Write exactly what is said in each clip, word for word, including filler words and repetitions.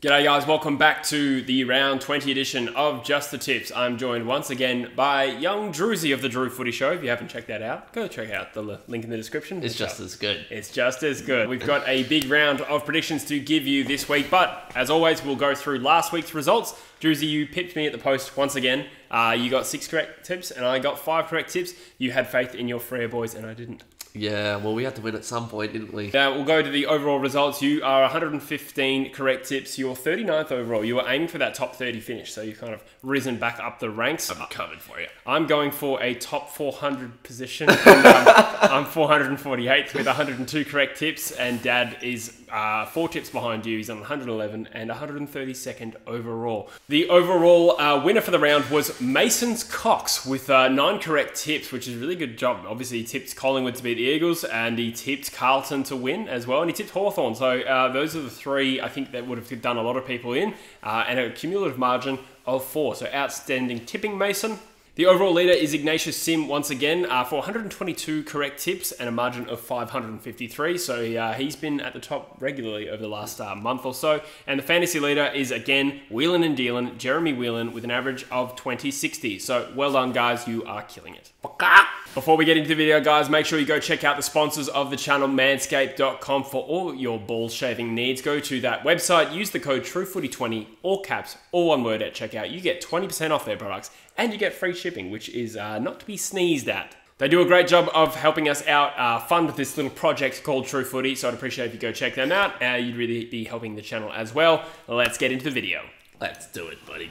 G'day guys, welcome back to the round twenty edition of Just the Tips. I'm joined once again by young Drewzy of the Drew Footy Show. If you haven't checked that out, go check out the link in the description. It's just as good. It's just as good. We've got a big round of predictions to give you this week, but as always, we'll go through last week's results. Drewzy, you pipped me at the post once again. Uh, you got six correct tips and I got five correct tips. You had faith in your Freo boys and I didn't. Yeah, well, we had to win at some point, didn't we? Now, we'll go to the overall results. You are one hundred fifteen correct tips. You're thirty-ninth overall. You were aiming for that top thirty finish, so you've kind of risen back up the ranks. I'm coming for you. I'm going for a top four hundred position. And, um, I'm four hundred forty-eighth with one hundred two correct tips, and Dad is uh, four tips behind you. He's on one hundred eleven and one hundred thirty-second overall. The overall uh, winner for the round was Mason's Cox with uh, nine correct tips, which is a really good job. Obviously, he tipped Collingwood to be the Eagles, and he tipped Carlton to win as well, and he tipped Hawthorn. So uh, those are the three I think that would have done a lot of people in, uh, and a cumulative margin of four. So outstanding tipping, Mason. The overall leader is Ignatius Sim once again uh, for one hundred twenty-two correct tips and a margin of five hundred fifty-three. So uh, he's been at the top regularly over the last uh, month or so. And the fantasy leader is again Whelan and Dealin, Jeremy Whelan, with an average of twenty sixty. So well done, guys. You are killing it. Before we get into the video, guys, make sure you go check out the sponsors of the channel, manscaped dot com, for all your ball shaving needs. Go to that website, use the code True Footy twenty, all caps, all one word at checkout. You get twenty percent off their products and you get free shipping, which is uh, not to be sneezed at. They do a great job of helping us out uh, fund this little project called True Footy, so I'd appreciate if you go check them out. Uh, you'd really be helping the channel as well. Let's get into the video. Let's do it, buddy.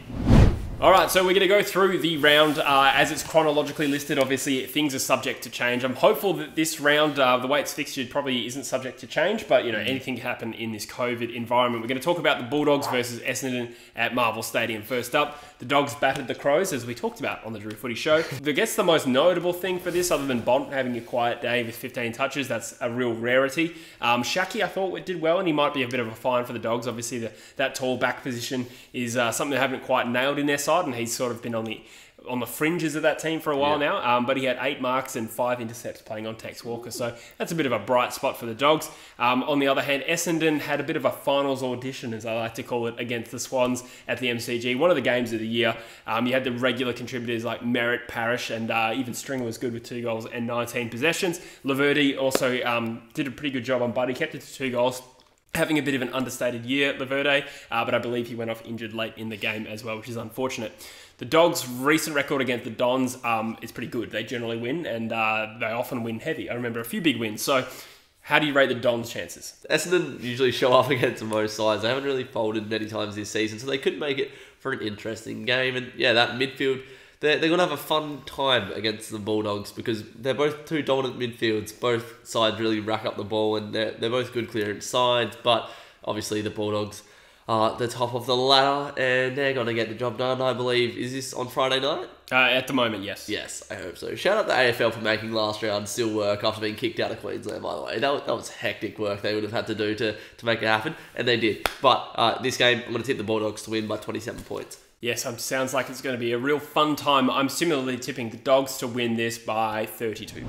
Alright, so we're going to go through the round uh, as it's chronologically listed. Obviously, things are subject to change. I'm hopeful that this round, uh, the way it's fixtured, probably isn't subject to change, but, you know, anything can happen in this COVID environment. We're going to talk about the Bulldogs versus Essendon at Marvel Stadium. First up, the Dogs battered the Crows, as we talked about on the Drew Footy Show. I guess the most notable thing for this, other than Bont having a quiet day with fifteen touches, that's a real rarity. Um, Shaki, I thought, did well, and he might be a bit of a find for the Dogs. Obviously, the, that tall back position is uh, something they haven't quite nailed in their side, and he's sort of been on the on the fringes of that team for a while yeah. now, um, but he had eight marks and five intercepts playing on Tex Walker, so that's a bit of a bright spot for the Dogs. Um, on the other hand, Essendon had a bit of a finals audition, as I like to call it, against the Swans at the M C G, one of the games of the year. Um, you had the regular contributors like Merritt, Parrish, and uh, even Stringer was good with two goals and nineteen possessions. Laverde also um, did a pretty good job on Buddy, kept it to two goals. Having a bit of an understated year at Laverde, uh, but I believe he went off injured late in the game as well, which is unfortunate. The Dogs' recent record against the Dons um, is pretty good. They generally win, and uh, they often win heavy. I remember a few big wins. So how do you rate the Dons' chances? Essendon usually show up against most sides. They haven't really folded many times this season, so they could make it for an interesting game. And yeah, that midfield, they're, they're going to have a fun time against the Bulldogs because they're both two dominant midfields. Both sides really rack up the ball, and they're, they're both good clearance sides. But obviously the Bulldogs are at the top of the ladder, and they're going to get the job done, I believe. Is this on Friday night? Uh, at the moment, yes. Yes, I hope so. Shout out to A F L for making last round still work after being kicked out of Queensland, by the way. That was, that was hectic work they would have had to do to, to make it happen, and they did. But uh, this game, I'm going to tip the Bulldogs to win by twenty-seven points. Yes, it sounds like it's going to be a real fun time. I'm similarly tipping the Dogs to win this by thirty-two.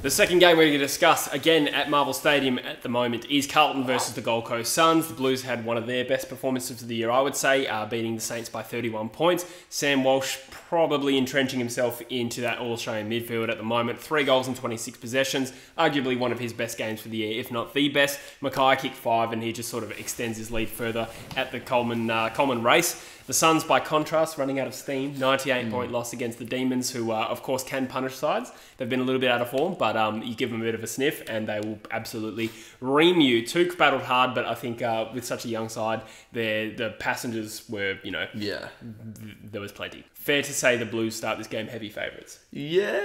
The second game we're going to discuss, again at Marvel Stadium at the moment, is Carlton versus the Gold Coast Suns. The Blues had one of their best performances of the year, I would say, uh, beating the Saints by thirty-one points. Sam Walsh probably entrenching himself into that All-Australian midfield at the moment. Three goals and twenty-six possessions, arguably one of his best games for the year, if not the best. Mackay kicked five, and he just sort of extends his lead further at the Coleman, uh, Coleman race. The Suns, by contrast, running out of steam. ninety-eight point mm. loss against the Demons, who, uh, of course, can punish sides. They've been a little bit out of form, but um, you give them a bit of a sniff, and they will absolutely ream you. Took battled hard, but I think uh, with such a young side, the passengers were, you know, yeah, th there was plenty. Fair to say the Blues start this game heavy favourites. Yeah.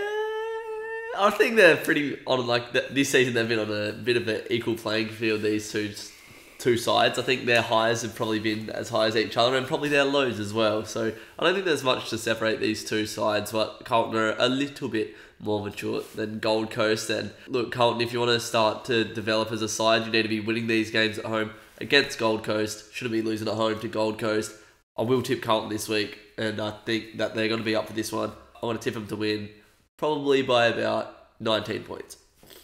I think they're pretty on, like, this season they've been on a bit of an equal playing field, these two just two sides. I think their highs have probably been as high as each other, and probably their lows as well. So I don't think there's much to separate these two sides, but Carlton are a little bit more mature than Gold Coast. And look, Carlton, if you want to start to develop as a side, you need to be winning these games at home against Gold Coast. Shouldn't be losing at home to Gold Coast. I will tip Carlton this week, and I think that they're going to be up for this one. I want to tip them to win, probably by about nineteen points.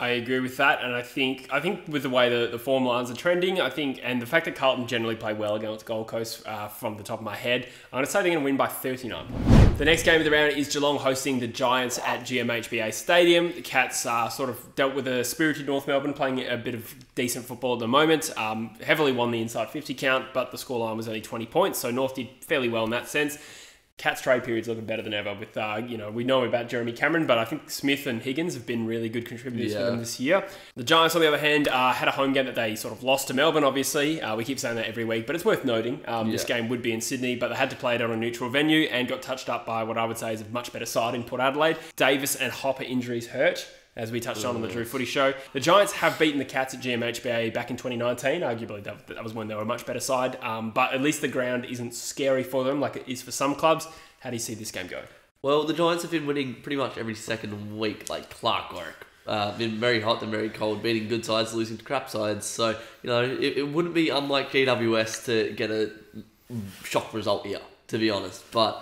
I agree with that, and I think I think with the way the, the form lines are trending, I think, and the fact that Carlton generally play well against Gold Coast, uh, from the top of my head, I'm going to say they're going to win by thirty-nine. The next game of the round is Geelong hosting the Giants at G M H B A Stadium. The Cats uh, sort of dealt with a spirited North Melbourne, playing a bit of decent football at the moment. Um, heavily won the inside fifty count, but the scoreline was only twenty points, so North did fairly well in that sense. Cats trade period's looking better than ever with, uh, you know, we know about Jeremy Cameron, but I think Smith and Higgins have been really good contributors yeah. for them this year. The Giants, on the other hand, uh, had a home game that they sort of lost to Melbourne, obviously. Uh, we keep saying that every week, but it's worth noting. Um, yeah. This game would be in Sydney, but they had to play it on a neutral venue and got touched up by what I would say is a much better side in Port Adelaide. Davis and Hopper injuries hurt, as we touched on on the Drew Footy Show. The Giants have beaten the Cats at G M H B A back in twenty nineteen. Arguably, that, that was when they were a much better side. Um, but at least the ground isn't scary for them like it is for some clubs. How do you see this game go? Well, the Giants have been winning pretty much every second week, like clockwork. Uh, been very hot and very cold, beating good sides, losing to crap sides. So, you know, it, it wouldn't be unlike G W S to get a shock result here, to be honest. But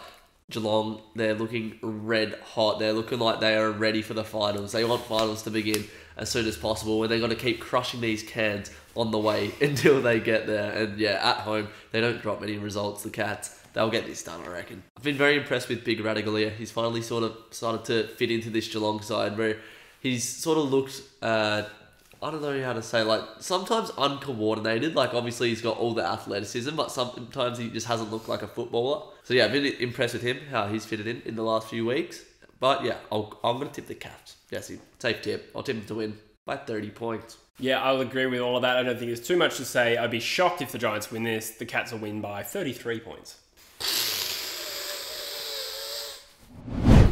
Geelong, they're looking red hot. They're looking like they are ready for the finals. They want finals to begin as soon as possible, and they're going to keep crushing these cans on the way until they get there. And yeah, at home, they don't drop many results. The Cats, they'll get this done, I reckon. I've been very impressed with Big Radaglia. He's finally sort of started to fit into this Geelong side where he's sort of looked, uh, I don't know how to say, like, sometimes uncoordinated. Like, obviously, he's got all the athleticism, but sometimes he just hasn't looked like a footballer. So, yeah, I've been impressed with him, how he's fitted in in the last few weeks. But, yeah, I'll, I'm going to tip the Cats. Jesse, safe tip. I'll tip him to win by thirty points. Yeah, I'll agree with all of that. I don't think there's too much to say. I'd be shocked if the Giants win this. The Cats will win by thirty-three points.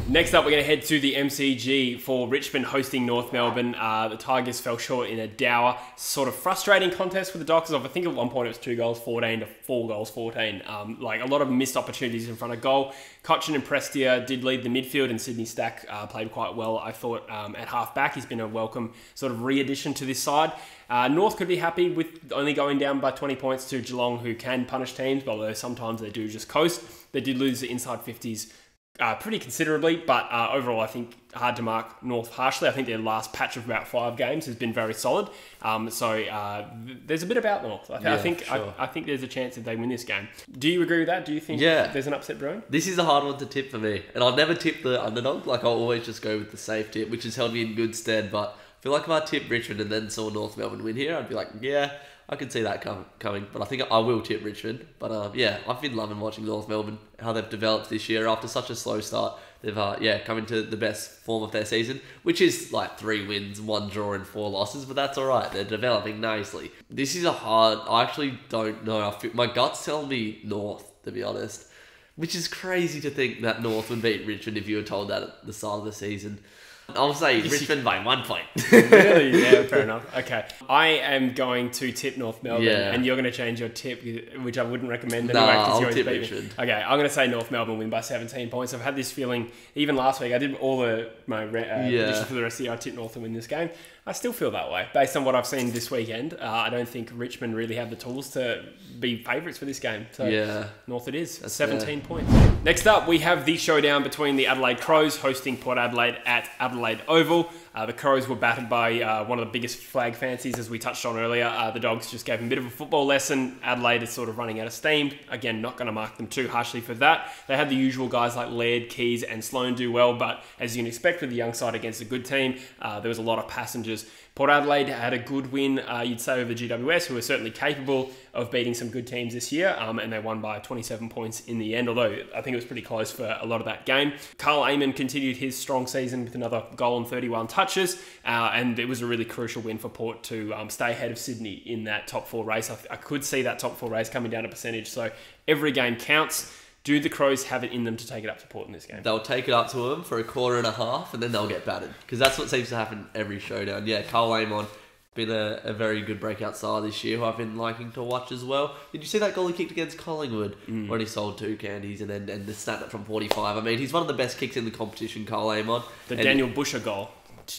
Next up, we're going to head to the M C G for Richmond hosting North Melbourne. Uh, the Tigers fell short in a dour, sort of frustrating contest with the Dockers. I think at one point it was two goals, fourteen to four goals, fourteen. Um, like a lot of missed opportunities in front of goal. Cochin and Prestia did lead the midfield, and Sydney Stack uh, played quite well, I thought, um, at half-back. He's been a welcome sort of re-addition to this side. Uh, North could be happy with only going down by twenty points to Geelong, who can punish teams, although sometimes they do just coast. They did lose the inside fifties Uh, pretty considerably, but uh, overall I think hard to mark North harshly. I think their last patch of about five games has been very solid. Um, so uh, th there's a bit about North. I, th yeah, I think sure. I, I think there's a chance that they win this game. Do you agree with that? Do you think yeah. there's an upset brewing? This is a hard one to tip for me, and I'll never tip the underdog. Like, I'll always just go with the safe tip, which has held me in good stead. But I feel like if I tipped Richmond and then saw North Melbourne win here, I'd be like, yeah, I can see that come, coming, but I think I will tip Richmond. But uh, yeah, I've been loving watching North Melbourne, how they've developed this year after such a slow start. They've uh, yeah come into the best form of their season, which is like three wins, one draw, and four losses. But that's all right. They're developing nicely. This is a hard. I actually don't know. I feel, my guts tell me North, to be honest, which is crazy to think that North would beat Richmond if you were told that at the start of the season. I'll say Richmond by one point. Really? Yeah, fair enough. Okay. I am going to tip North Melbourne, yeah. and you're going to change your tip, which I wouldn't recommend anyway. Nah, I'll tip Richmond. Okay, I'm going to say North Melbourne win by seventeen points. I've had this feeling, even last week, I did all the my uh, yeah. predictions for the rest of the year, I tipped North and win this game. I still feel that way. Based on what I've seen this weekend, uh, I don't think Richmond really have the tools to be favourites for this game. So yeah. North it is. That's seventeen fair. Points. Next up, we have the showdown between the Adelaide Crows hosting Port Adelaide at Adelaide Oval. Uh, the Crows were battered by uh, one of the biggest flag fancies, as we touched on earlier. Uh, the Dogs just gave them a bit of a football lesson. Adelaide is sort of running out of steam. Again, not going to mark them too harshly for that. They had the usual guys like Laird, Keys and Sloan do well, but as you can expect with the young side against a good team, uh, there was a lot of passengers. Port Adelaide had a good win, uh, you'd say, over G W S, who were certainly capable of beating some good teams this year, um, and they won by twenty-seven points in the end, although I think it was pretty close for a lot of that game. Karl Amon continued his strong season with another goal and thirty-one touches, uh, and it was a really crucial win for Port to um, stay ahead of Sydney in that top four race. I, I could see that top four race coming down a percentage, so every game counts. Do the Crows have it in them to take it up to Port in this game? They'll take it up to them for a quarter and a half, and then they'll get battered. Because that's what seems to happen every showdown. Yeah, Karl Amon, been a, a very good breakout star this year, who I've been liking to watch as well. Did you see that goal he kicked against Collingwood? Mm. When he sold two candies and then and the snap from forty-five. I mean, he's one of the best kicks in the competition, Karl Amon. The and Daniel Buscher goal.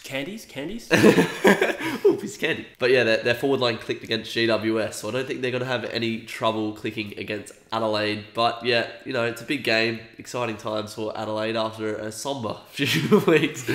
Candies? Candies? Ooh, piece of candy. But yeah, their, their forward line clicked against G W S, so I don't think they're going to have any trouble clicking against Adelaide. But yeah, you know, it's a big game. Exciting times for Adelaide after a somber few weeks.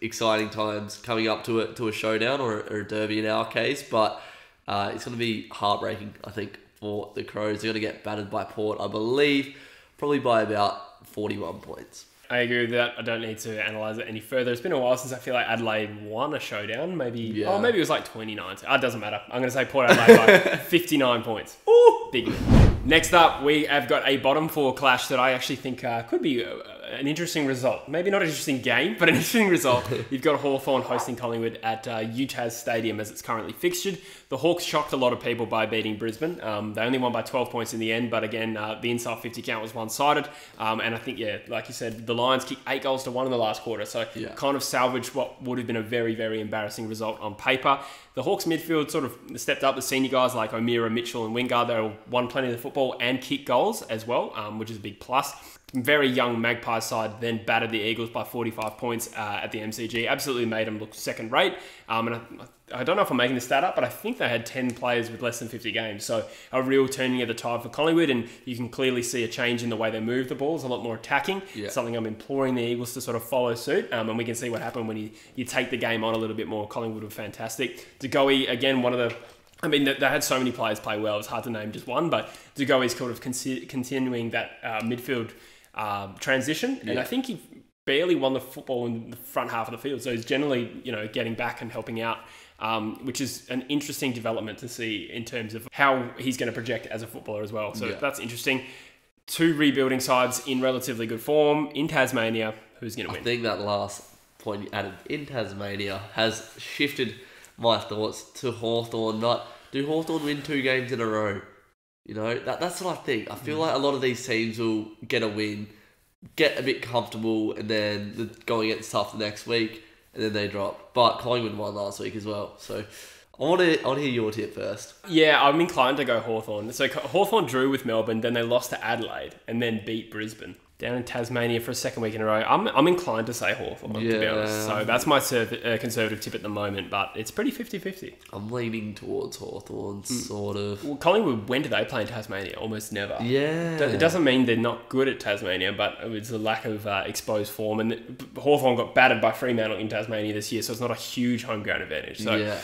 Exciting times coming up to a, to a showdown or a, or a derby in our case. But uh, it's going to be heartbreaking, I think, for the Crows. They're going to get battered by Port, I believe, probably by about forty-one points. I agree with that. I don't need to analyse it any further. It's been a while since I feel like Adelaide won a showdown. Maybe, yeah. oh, maybe it was like twenty nineteen. Oh, it doesn't matter. I'm going to say Port Adelaide by fifty-nine points. Ooh, big win. Next up, we have got a bottom four clash that I actually think uh, could be uh, an interesting result. Maybe not an interesting game, but an interesting result. You've got Hawthorn hosting Collingwood at uh, UTAS Stadium as it's currently fixtured. The Hawks shocked a lot of people by beating Brisbane. Um, they only won by twelve points in the end, but again, uh, the inside fifty count was one-sided. Um, and I think, yeah, like you said, the Lions kicked eight goals to one in the last quarter, so yeah. kind of salvaged what would have been a very, very embarrassing result on paper. The Hawks midfield sort of stepped up. The senior guys like O'Meara, Mitchell and Wingard, they won plenty of the football and kicked goals as well, um, which is a big plus. Very young Magpie side then battered the Eagles by forty-five points uh, at the M C G. Absolutely made them look second rate. Um, and I, I don't know if I'm making this stat up, but I think they had ten players with less than fifty games. So a real turning of the tide for Collingwood. And you can clearly see a change in the way they move the balls, a lot more attacking. Yeah. Something I'm imploring the Eagles to sort of follow suit. Um, and we can see what happened when you, you take the game on a little bit more. Collingwood were fantastic. De Goey, again, one of the... I mean, they had so many players play well. It's hard to name just one, but De Goey is kind of continuing that uh, midfield um, transition. Yeah. And I think he barely won the football in the front half of the field. So he's generally, you know, getting back and helping out, um, which is an interesting development to see in terms of how he's going to project as a footballer as well. So yeah. that's interesting. Two rebuilding sides in relatively good form in Tasmania. Who's going to win? I think that last point you added in Tasmania has shifted my thoughts to Hawthorn. Not do Hawthorn win two games in a row? You know, that that's what I think. I feel like a lot of these teams will get a win, get a bit comfortable, and then the going gets tough the next week, and then they drop. But Collingwood won last week as well, so I want to I want to hear your tip first. Yeah, I'm inclined to go Hawthorn. So Hawthorn drew with Melbourne, then they lost to Adelaide, and then beat Brisbane. Down in Tasmania for a second week in a row. I'm, I'm inclined to say Hawthorn, yeah. to be honest. So that's my uh, conservative tip at the moment, but it's pretty fifty fifty. I'm leaning towards Hawthorn, mm. sort of. Well, Collingwood, when do they play in Tasmania? Almost never. Yeah. It doesn't mean they're not good at Tasmania, but it's a lack of uh, exposed form. And Hawthorn got battered by Fremantle in Tasmania this year, so it's not a huge homegrown advantage. So yeah.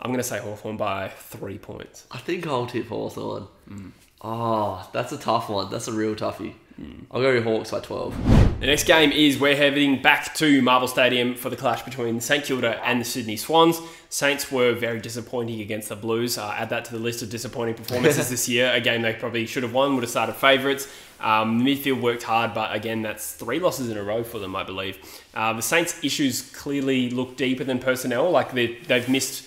I'm going to say Hawthorn by three points. I think I'll tip Hawthorn. Mm. Oh, that's a tough one. That's a real toughie. I'll go Hawks by twelve. The next game is we're heading back to Marvel Stadium for the clash between St Kilda and the Sydney Swans. Saints were very disappointing against the Blues. Uh, add that to the list of disappointing performances this year. A game they probably should have won, would have started favourites. Um, the midfield worked hard, but again, that's three losses in a row for them, I believe. Uh, the Saints' issues clearly look deeper than personnel. Like they, they've missed...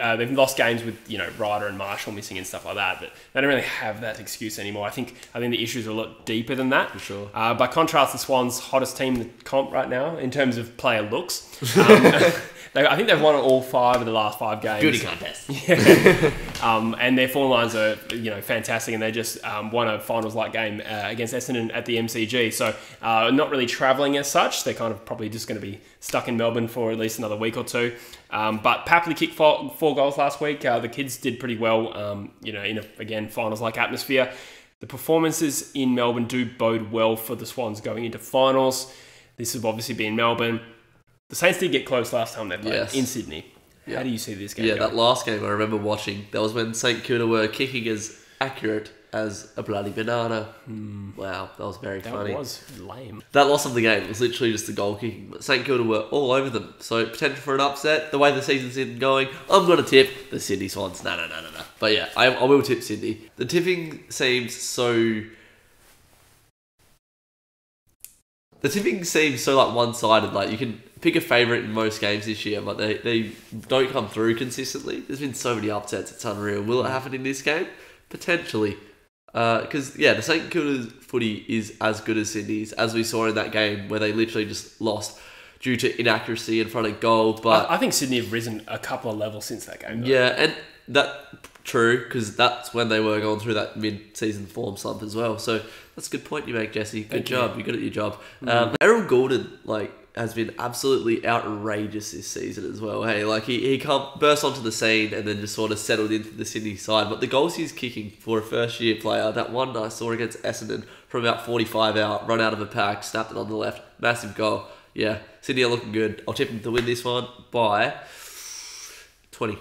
Uh, they've lost games with, you know, Ryder and Marshall missing and stuff like that, but they don't really have that excuse anymore. I think I think the issues are a lot deeper than that. For sure. Uh, by contrast, the Swans' hottest team in the comp right now in terms of player looks. Um, they, I think they've won all five of the last five games. Beauty contest. Yeah. um, and their form lines are, you know, fantastic, and they just um, won a finals-like game uh, against Essendon at the M C G. So uh, not really travelling as such. They're kind of probably just going to be stuck in Melbourne for at least another week or two. Um, but Papley kicked four, four goals last week. Uh, the kids did pretty well, um, you know, in, a, again, finals-like atmosphere. The performances in Melbourne do bode well for the Swans going into finals. This will obviously be in Melbourne. The Saints did get close last time they played yes. in Sydney. Yeah. How do you see this game Yeah, going? That last game I remember watching, that was when St Kilda were kicking as accurate as a bloody banana. Mm. Wow, that was very that funny. That was lame. That loss of the game was literally just the goal kicking, but St Kilda were all over them. So potential for an upset. The way the season's been going, I'm going to tip the Sydney Swans. No, no, no, no, no. But yeah, I, I will tip Sydney. The tipping seems so... The tipping seems so like one-sided. Like you can pick a favourite in most games this year, but they, they don't come through consistently. There's been so many upsets. It's unreal. Will it happen in this game? Potentially. Because, uh, yeah, the St Kilda's footy is as good as Sydney's, as we saw in that game where they literally just lost due to inaccuracy in front of goal. But I, I think Sydney have risen a couple of levels since that game, though. Yeah, and that... True, because that's when they were going through that mid-season form slump as well. So that's a good point you make, Jesse. Good Thank job. You. You got at your job. Mm -hmm. um, Errol Goulden, like, has been absolutely outrageous this season as well. Hey, like he, he come, burst onto the scene and then just sort of settled into the Sydney side. But the goals he's kicking for a first-year player, that one I saw against Essendon from about forty-five out, run out of a pack, snapped it on the left, massive goal. Yeah, Sydney are looking good. I'll tip them to win this one by twenty.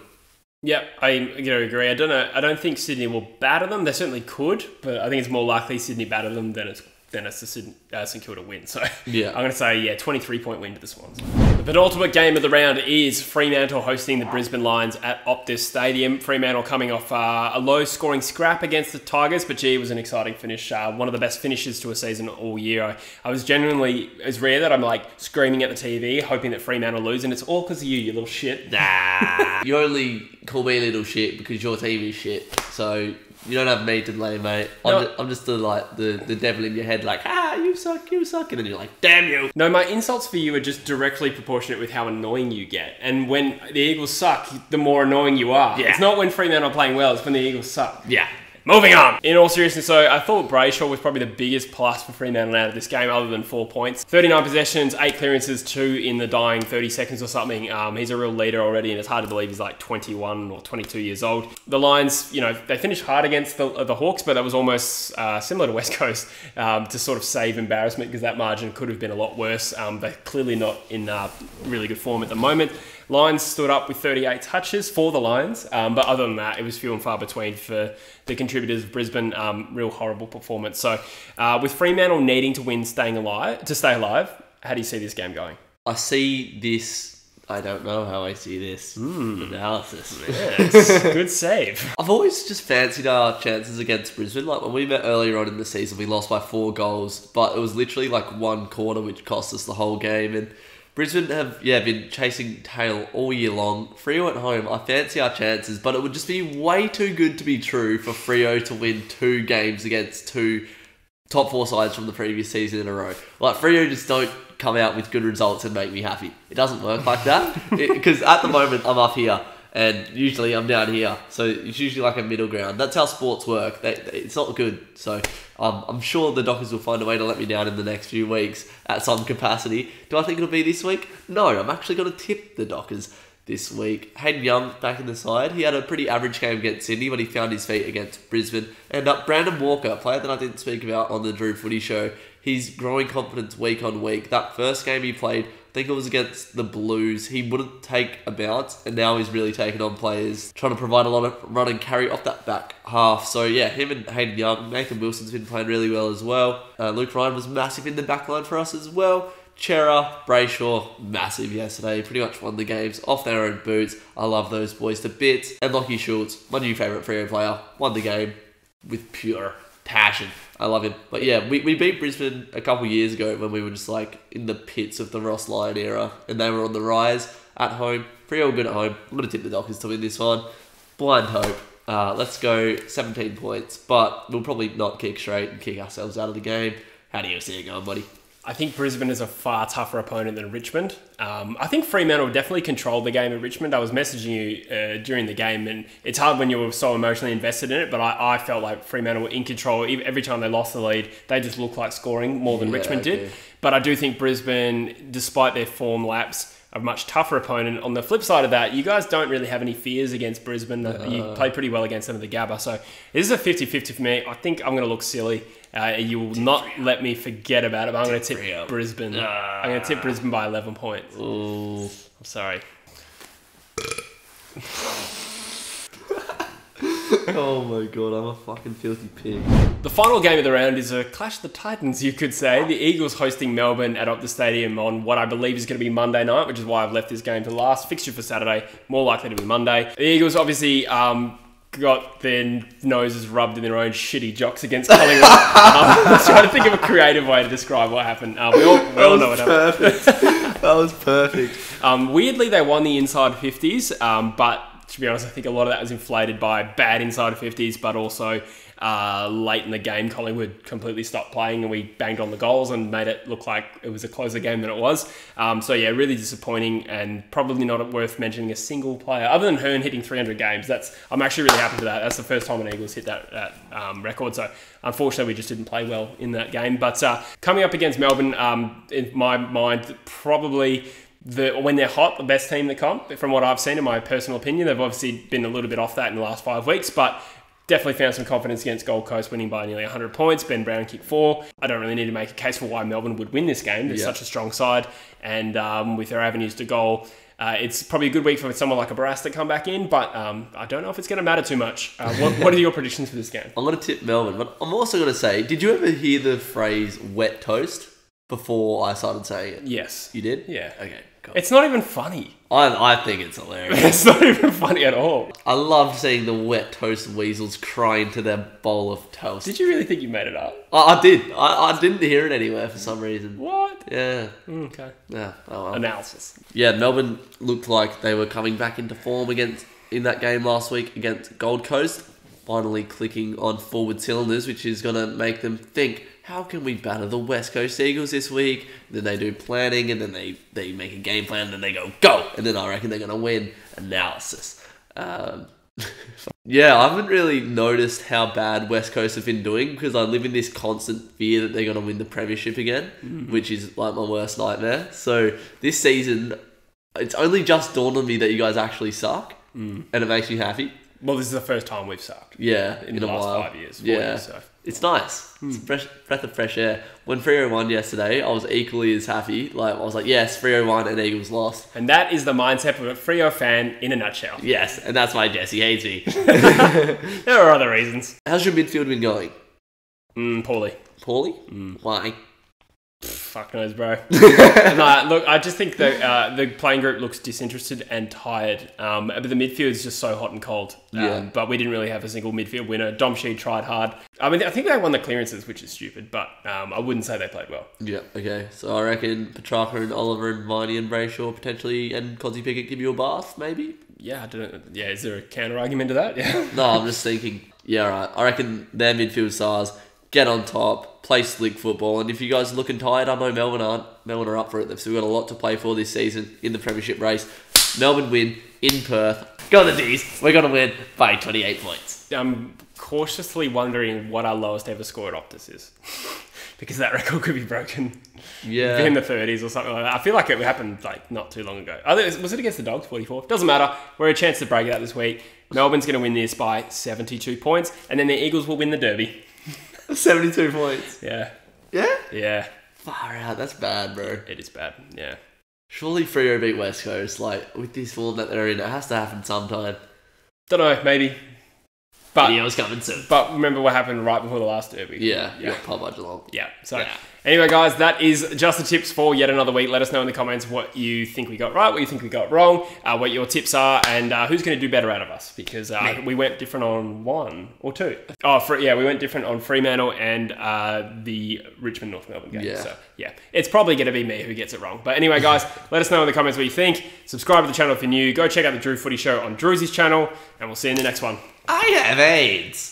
Yeah, I you know, agree. I don't know. I don't think Sydney will batter them. They certainly could, but I think it's more likely Sydney batter them than it's then it's the St uh, Kilda win. So yeah. I'm going to say, yeah, twenty-three point win to the Swans. The penultimate game of the round is Fremantle hosting the Brisbane Lions at Optus Stadium. Fremantle coming off uh, a low-scoring scrap against the Tigers, but gee, it was an exciting finish. Uh, one of the best finishes to a season all year. I, I was genuinely, it's rare that I'm like screaming at the T V, hoping that Fremantle lose, and it's all because of you, you little shit. Nah, you only call me little shit because your team is shit, so... You don't have me to blame, mate. I'm, no. just, I'm just the like the, the devil in your head, like, ah, you suck, you suck. And then you're like, damn you. No, my insults for you are just directly proportionate with how annoying you get. And when the Eagles suck, the more annoying you are. Yeah. It's not when Fremantle are playing well, it's when the Eagles suck. Yeah. Moving on. In all seriousness, though, I thought Brayshaw was probably the biggest plus for Fremantle out of this game, other than four points. thirty-nine possessions, eight clearances, two in the dying thirty seconds or something. Um, he's a real leader already, and it's hard to believe he's like twenty-one or twenty-two years old. The Lions, you know, they finished hard against the, uh, the Hawks, but that was almost uh, similar to West Coast um, to sort of save embarrassment, because that margin could have been a lot worse. Um, they're clearly not in uh, really good form at the moment. Lions stood up with thirty-eight touches for the Lions, um, but other than that, it was few and far between for the contributors of Brisbane. Um, real horrible performance. So, uh, with Fremantle needing to win, staying alive to stay alive, how do you see this game going? I see this. I don't know how I see this mm. analysis. Yes, good save. I've always just fancied our chances against Brisbane. Like when we met earlier on in the season, we lost by four goals, but it was literally like one quarter, which cost us the whole game. And Brisbane have, yeah, been chasing tail all year long. Freo at home, I fancy our chances, but it would just be way too good to be true for Freo to win two games against two top four sides from the previous season in a row. Like, Freo just don't come out with good results and make me happy. It doesn't work like that, because at the moment I'm up here, and usually I'm down here, so it's usually like a middle ground. That's how sports work. They, they, it's not good. So um, I'm sure the Dockers will find a way to let me down in the next few weeks at some capacity. Do I think it'll be this week? No, I'm actually going to tip the Dockers this week. Hayden Young back in the side. He had a pretty average game against Sydney, but he found his feet against Brisbane. And up uh, Brandon Walker, a player that I didn't speak about on the Drew Footy Show, he's growing confidence week on week. That first game he played, I think it was against the Blues, he wouldn't take a bounce, and now he's really taken on players, trying to provide a lot of run and carry off that back half. So yeah, him and Hayden Young. Nathan Wilson's been playing really well as well. Uh, Luke Ryan was massive in the back line for us as well. Chera, Brayshaw, massive yesterday. Pretty much won the games off their own boots. I love those boys to bits. And Lockie Schultz, my new favourite Freo player, won the game with pure passion. I love him. But yeah, we, we beat Brisbane a couple years ago when we were just like in the pits of the Ross Lyon era, and they were on the rise at home. Pretty all good at home. I'm going to tip the Dockers to win this one. Blind hope. Uh, let's go seventeen points, but we'll probably not kick straight and kick ourselves out of the game. How do you see it going, buddy? I think Brisbane is a far tougher opponent than Richmond. Um, I think Fremantle definitely controlled the game at Richmond. I was messaging you uh, during the game, and it's hard when you were so emotionally invested in it, but I, I felt like Fremantle were in control. Every time they lost the lead, they just looked like scoring more than yeah, Richmond did. Okay. But I do think Brisbane, despite their form lapse, a much tougher opponent. On the flip side of that, you guys don't really have any fears against Brisbane. Uh, you play pretty well against them at the Gabba. So this is a fifty fifty for me. I think I'm going to look silly. Uh, you will not let me forget about it, but I'm going to tip Freo. Brisbane. Uh, I'm going to tip Brisbane by eleven points. Ooh. I'm sorry. Oh my god, I'm a fucking filthy pig. The final game of the round is a clash of the titans, you could say. The Eagles hosting Melbourne at Optus Stadium on what I believe is going to be Monday night, which is why I've left this game to last. Fixture for Saturday, more likely to be Monday. The Eagles obviously um, got their noses rubbed in their own shitty jocks against Collingwood. um, I was trying to think of a creative way to describe what happened. Uh, we all, we all know what happened. Perfect. That was perfect. Um, weirdly, they won the inside fifties, um, but to be honest, I think a lot of that was inflated by bad inside fifties, but also Uh, late in the game, Collingwood completely stopped playing and we banged on the goals and made it look like it was a closer game than it was. Um, so yeah, really disappointing and probably not worth mentioning a single player other than Hearn hitting three hundred games. That's I'm actually really happy for that. That's the first time an Eagles hit that, that um, record. So unfortunately, we just didn't play well in that game. But uh, coming up against Melbourne, um, in my mind, probably... The, when they're hot, the best team in the comp, from what I've seen, in my personal opinion. They've obviously been a little bit off that in the last five weeks, but definitely found some confidence against Gold Coast, winning by nearly one hundred points. Ben Brown kicked four. I don't really need to make a case for why Melbourne would win this game. They're yeah. such a strong side, and um, with their avenues to goal, uh, it's probably a good week for someone like a Barras to come back in, but um, I don't know if it's going to matter too much. Uh, what, what are your predictions for this game? I'm going to tip Melbourne, but I'm also going to say, did you ever hear the phrase wet toast before I started saying it? Yes. You did? Yeah. Okay. God. It's not even funny. I, I think it's hilarious. It's not even funny at all. I loved seeing the wet toast weasels cry into their bowl of toast. Did you really think you made it up? I, I did. I, I didn't hear it anywhere for some reason. What? Yeah. Okay. Yeah. Oh, well. Analysis. Yeah, Melbourne looked like they were coming back into form against in that game last week against Gold Coast. Finally clicking on forward cylinders, which is going to make them think, how can we batter the West Coast Eagles this week? Then they do planning, and then they, they make a game plan, and then they go, go! And then I reckon they're going to win. Analysis. Um, yeah, I haven't really noticed how bad West Coast have been doing, because I live in this constant fear that they're going to win the premiership again, mm. which is like my worst nightmare. So this season, it's only just dawned on me that you guys actually suck, mm. and it makes me happy. Well, this is the first time we've sucked. Yeah, in, in the last while. five years. Four yeah, years, so. It's nice. Mm. It's a fresh, breath of fresh air. When Freo won yesterday, I was equally as happy. Like I was like, yes, Freo won and Eagles lost. And that is the mindset of a Freo fan in a nutshell. Yes, and that's why Jesse hates me. There are other reasons. How's your midfield been going? Mm, poorly. Poorly? Mm. Why? Fuck knows, bro. Nah, look, I just think the uh, the playing group looks disinterested and tired. Um, but the midfield is just so hot and cold. Um, yeah. But we didn't really have a single midfield winner. Dom Sheed tried hard. I mean, I think they won the clearances, which is stupid. But um, I wouldn't say they played well. Yeah. Okay. So I reckon Petrarca and Oliver and Viney and Brayshaw potentially and Cozzy Pickett give you a bath, maybe. Yeah. I don't. Yeah. Is there a counter argument to that? Yeah. No, I'm just thinking. Yeah. Right. I reckon their midfield stars get on top, play slick football, and if you guys are looking tired, I know Melbourne aren't. Melbourne are up for it. They've still got a lot to play for this season in the premiership race. Melbourne win in Perth. Go the D's. We're going to win by twenty-eight points. I'm cautiously wondering what our lowest ever score at Optus is. Because that record could be broken yeah. in the thirties or something like that. I feel like it happened like not too long ago. Was it against the Dogs, forty-four? Doesn't matter. We're a chance to break it out this week. Melbourne's going to win this by seventy-two points, and then the Eagles will win the Derby. seventy-two points. Yeah. Yeah? Yeah. Far out. That's bad, bro. It is bad. Yeah. Surely Freo beat West Coast. Like, with this form that they're in, it has to happen sometime. Don't know. Maybe. But yeah, it was coming soon. But remember what happened right before the last derby. Yeah. You yeah. got pub by Geelong. Yeah. So, yeah. Anyway, guys, that is just the tips for yet another week. Let us know in the comments what you think we got right, what you think we got wrong, uh, what your tips are, and uh, who's going to do better out of us, because uh, we went different on one or two. Oh, for, yeah, we went different on Fremantle and uh, the Richmond North Melbourne game. Yeah. So, yeah, it's probably going to be me who gets it wrong. But anyway, guys, let us know in the comments what you think. Subscribe to the channel if you're new. Go check out the Drew Footy Show on Drewzy's channel, and we'll see you in the next one. I have AIDS.